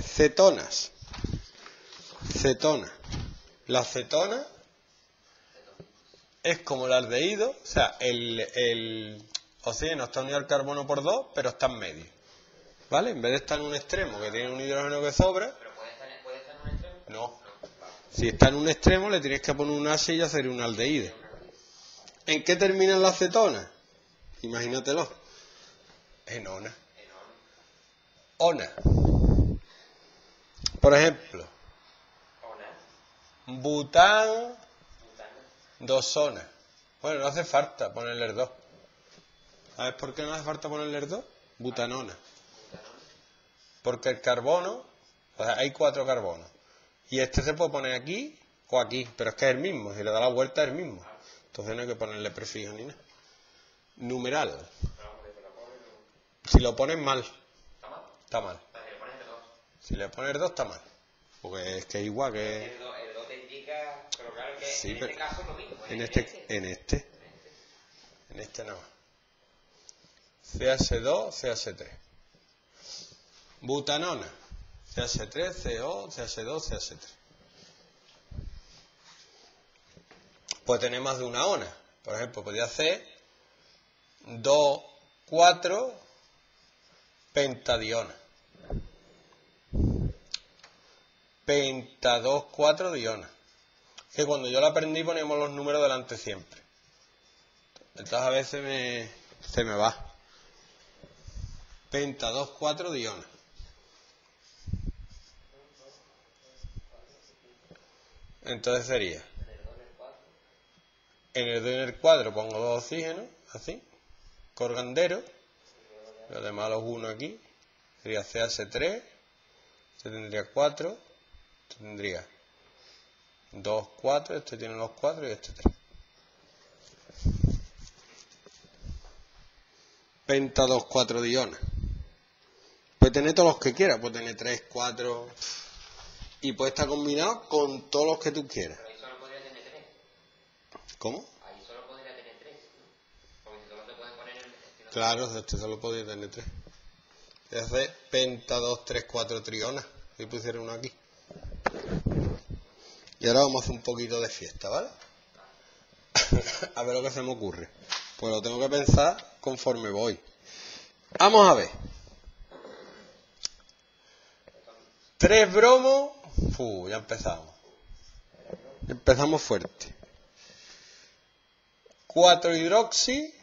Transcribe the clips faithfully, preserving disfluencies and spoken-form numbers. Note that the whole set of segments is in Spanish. Cetonas. Cetona. La cetona es como el aldehído, o sea, el, el oxígeno está unido al carbono por dos, pero está en medio. ¿Vale? En vez de estar en un extremo que tiene un hidrógeno que sobra. ¿Pero puede estar en, puede estar en un extremo? No. No, vale. Si está en un extremo le tienes que poner un H y hacer un aldehído. ¿En qué terminan las cetonas? Imagínatelo. En ona. Ona. Por ejemplo, bután, dosona. Bueno, no hace falta ponerle el dos. ¿Sabes por qué no hace falta ponerle el dos? Butanona. Porque el carbono, o sea, hay cuatro carbonos. Y este se puede poner aquí o aquí, pero es que es el mismo. Si le da la vuelta es el mismo. Entonces no hay que ponerle prefijo ni nada. Numeral. Si lo pones mal. ¿Está mal? Está mal. Si le pones dos está mal. Porque es que es igual que... El dos te indica... Pero claro que sí, en este caso es lo mismo. En este... En este. En este nada más. C H dos, C H tres. Butanona. C H tres, C O, C H dos, C H tres. Puede tener más de una ona. Por ejemplo, podría hacer dos, cuatro pentadiona. penta dos, cuatro diona. Que cuando yo la aprendí poníamos los números delante siempre. Entonces a veces me, se me va. penta dos, cuatro diona. Entonces sería... En el dos en el cuadro pongo dos oxígenos, así, corgandero. Los demás los uno aquí. Sería C H tres, este tendría cuatro. Este tendría dos, cuatro, este tiene los cuatro y este tres. penta dos, cuatro diona. Puede tener todos los que quieras, puede tener tres, cuatro. Y puede estar combinado con todos los que tú quieras. Ahí solo podría tener tres. ¿Cómo? Ahí solo podría tener tres. Porque si solo te puedes poner el. Claro, este solo podría tener tres. Voy a hacer penta dos, tres, cuatro trionas. Si pusiera uno aquí. Y ahora vamos a hacer un poquito de fiesta, ¿vale? A ver lo que se me ocurre. Pues lo tengo que pensar conforme voy. Vamos a ver. Tres bromos. Uf, ya empezamos. Empezamos fuerte. Cuatro hidroxi.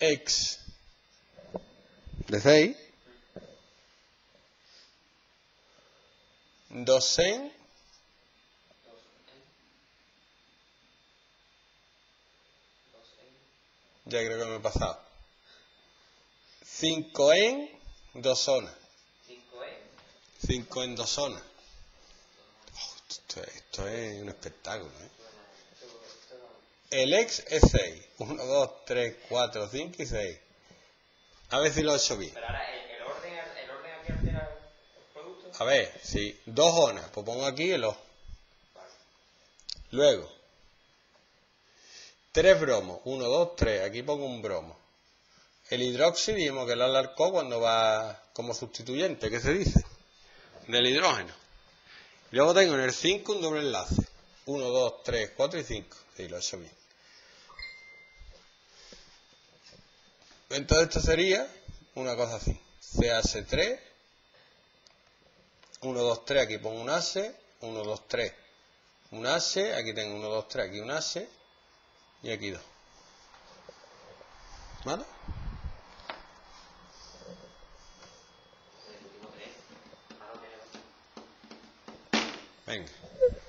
X de seis, dosen, ya creo que me he pasado, cinco en dosona, cinco en dosona, oh, esto, esto es un espectáculo, ¿eh? El X es seis. uno, dos, tres, cuatro, cinco y seis. A ver si lo he hecho bien. Pero ahora el, el, orden, el orden aquí altera el producto. A ver, sí. Dos onas. Pues pongo aquí el O. Vale. Luego. Tres bromos. uno, dos, tres. Aquí pongo un bromo. El hidroxi, dijimos que lo alarcó cuando va como sustituyente. ¿Qué se dice? Del hidrógeno. Luego tengo en el cinco un doble enlace. uno, dos, tres, cuatro y cinco. Sí, lo he hecho bien. Entonces esto sería una cosa así. C H tres. uno, dos, tres. Aquí pongo un H. uno, dos, tres. Un H. Aquí tengo uno, dos, tres. Aquí un H. Y aquí dos. ¿Vale? Venga.